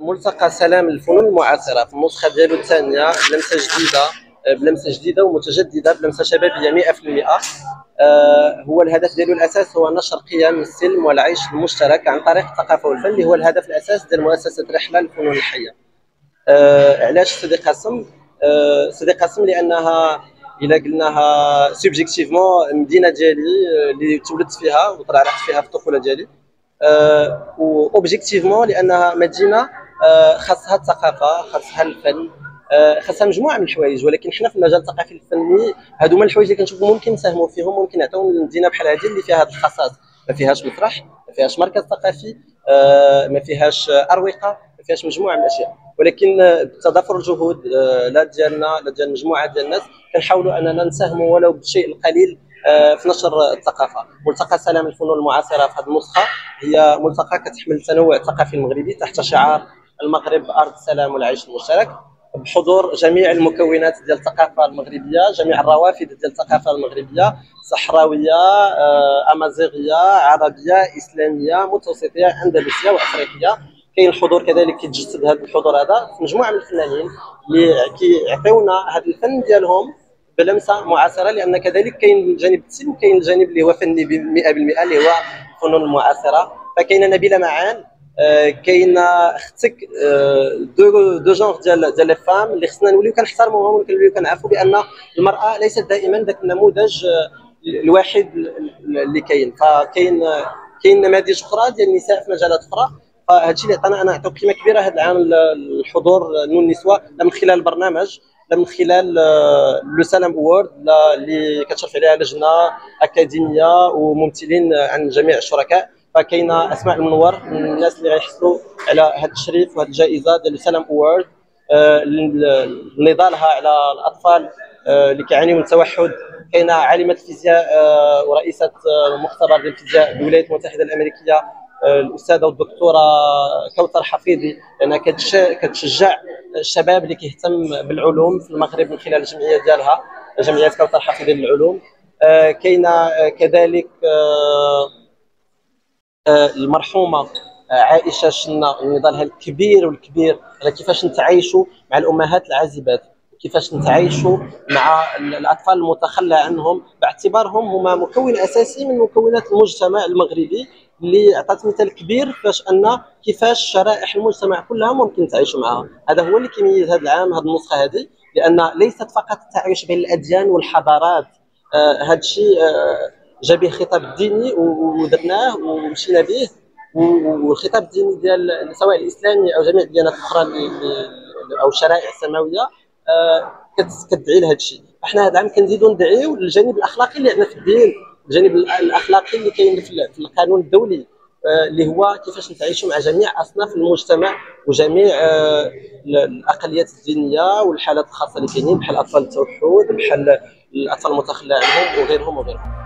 ملتقى سلام الفنون المعاصرة في النسخة ديالو الثانية بلمسة جديدة ومتجددة، بلمسة شبابية 100%. هو الهدف ديالو الأساس هو نشر قيم السلم والعيش المشترك عن طريق الثقافة والفن، اللي هو الهدف الأساس ديال مؤسسة رحلة الفنون الحية. علاش صديق قاسم؟ لأنها إلا قلناها سوبجيكتيفمون المدينة ديالي اللي تولدت فيها وطلعت فيها في الطفولة ديالي، و اوبجيكتيفمون لانها مدينه خاصها الثقافه، خاصها الفن، خاصها مجموعه من الحوايج. ولكن حنا في المجال الثقافي الفني هادو هما الحوايج اللي كنشوفو ممكن نساهموا فيهم، ممكن نعطيو المدينه بحال هذه اللي فيها هاد الخصائص. ما فيهاش مسرح، ما فيهاش مركز ثقافي، ما فيهاش اروقه، ما فيهاش مجموعه من الاشياء، ولكن بتضافر الجهود لا ديال مجموعه ديال الناس كنحاولوا اننا نساهموا ولو بالشيء القليل في نشر الثقافه. ملتقى سلام الفنون المعاصره في هذه النسخه هي ملتقى كتحمل التنوع الثقافي المغربي تحت شعار المغرب ارض السلام والعيش المشترك، بحضور جميع المكونات ديال الثقافه المغربيه، جميع الروافد ديال الثقافه المغربيه، صحراويه، امازيغيه، عربيه، اسلاميه، متوسطيه، اندلسيه، وافريقيه. كاين حضور كذلك كيتجسد هذا الحضور هذا في مجموعه من الفنانين اللي كيعطيونا هذا الفن ديالهم بلمسه معاصره، لان كذلك كاين الجانب السلمي، كاين الجانب اللي هو فني 100% اللي هو الفنون المعاصره. فكاينه نبيله معان، كاينه اختك، دو جونغ ديال لي فام اللي خصنا نوليو كنحترموهم ونوليو كنعرفوا بان المراه ليست دائما ذاك النموذج الوحيد اللي كاين. فكاين نماذج اخرى ديال النساء في مجالات اخرى، فهادشي اللي عطانا انا عطاو قيمه كبيره هذا العام الحضور نون النسوه، من خلال البرنامج، من خلال لو سلام اوورد اللي كتشرف عليها لجنه اكاديميه وممثلين عن جميع الشركاء. فكاينه اسماء المنور من الناس اللي غيحصلوا على هذا التشريف وهذه الجائزه ديال لو سلام اوورد، لنضالها على الاطفال اللي كيعانيوا من التوحد. كاينه عالمه الفيزياء ورئيسه مختبر ديال الفيزياء بالولايات المتحده الامريكيه، الاستاذه والدكتوره كوثر حفيظي، لانها كتشجع الشباب اللي كيهتم بالعلوم في المغرب من خلال الجمعيه ديالها، جمعيه كوثر حفيظي للعلوم. كاينه كذلك المرحومه عائشه شنا، نضالها الكبير على كيفاش نتعايشوا مع الامهات العازبات، كيفاش نتعايشوا مع الاطفال المتخلى عنهم، باعتبارهم هما مكون اساسي من مكونات المجتمع المغربي، اللي عطات مثال كبير فاش ان كيفاش شرائح المجتمع كلها ممكن تعيش معها. هذا هو اللي كيميز هذا العام هذه النسخه هذه، لان ليست فقط التعايش بين الاديان والحضارات. هذا الشيء جا به الخطاب الديني ودرناه ومشينا به، والخطاب الديني ديال سواء الاسلامي او جميع الديانات الاخرى او الشرائع السماويه كتدعي لهذا الشيء. احنا هذا العام كنزيدوا ندعيو للجانب الاخلاقي اللي عندنا في الدين، الجانب الاخلاقي اللي كاين في القانون الدولي، اللي هو كيفاش نتعايشوا مع جميع اصناف المجتمع وجميع الاقليات الدينيه والحالات الخاصه اللي كاينين، بحال اطفال التوحد، بحال الاطفال المتخلى عنهم وغيرهم.